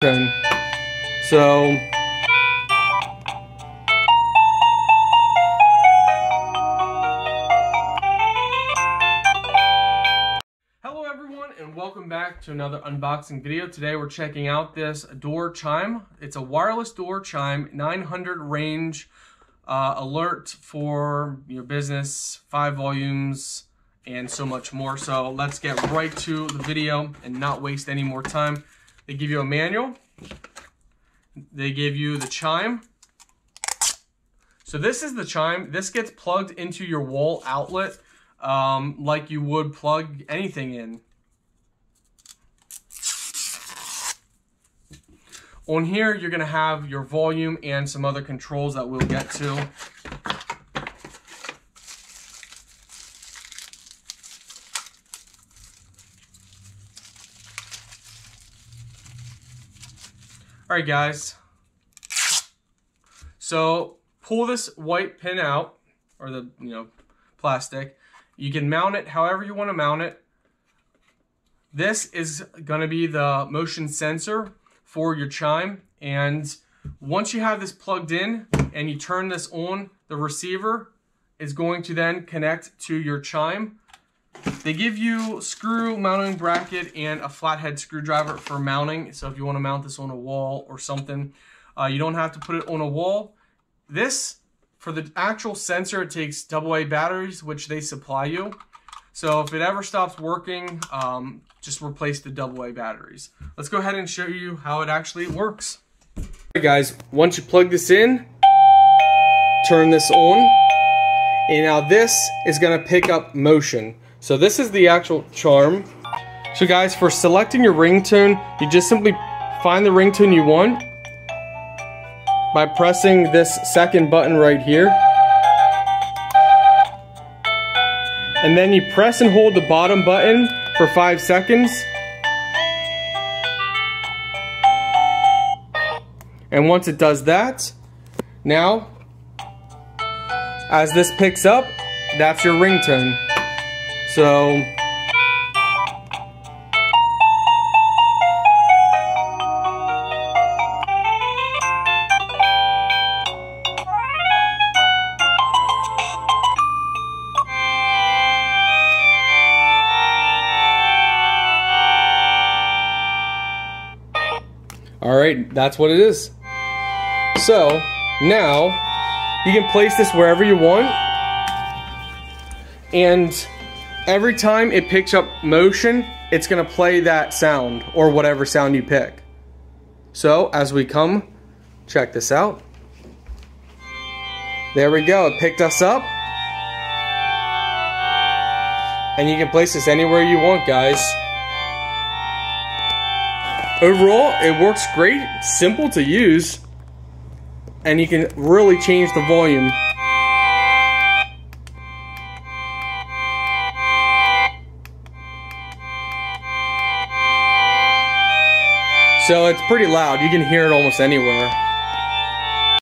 tone. So welcome back to another unboxing video. Today we're checking out this door chime. It's a wireless door chime, 900 range alert for business, 5 volumes, and so much more. So let's get right to the video and not waste any more time. They give you a manual. They give you the chime. So this is the chime. This gets plugged into your wall outlet like you would plug anything in. On here, you're gonna have your volume and some other controls that we'll get to. All right, guys. So pull this white pin out, or the plastic. You can mount it however you want to mount it. This is gonna be the motion sensor for your chime, and once you have this plugged in and you turn this on, the receiver is going to then connect to your chime. They give you screw mounting bracket and a flathead screwdriver for mounting, so if you want to mount this on a wall or something, you don't have to put it on a wall. This, for the actual sensor, it takes AA batteries, which they supply you. So if it ever stops working, just replace the AA batteries. Let's go ahead and show you how it actually works. Hey guys, once you plug this in, turn this on, and now this is gonna pick up motion. So this is the actual charm. So guys, for selecting your ringtone, you just simply find the ringtone you want by pressing this second button right here. And then you press and hold the bottom button for 5 seconds. And once it does that, now, as this picks up, that's your ringtone. So, all right, that's what it is. So now you can place this wherever you want, and every time it picks up motion, it's gonna play that sound or whatever sound you pick. So as we come, check this out. There we go, it picked us up. And you can place this anywhere you want, guys. Overall, it works great, simple to use, and you can really change the volume. So it's pretty loud, you can hear it almost anywhere.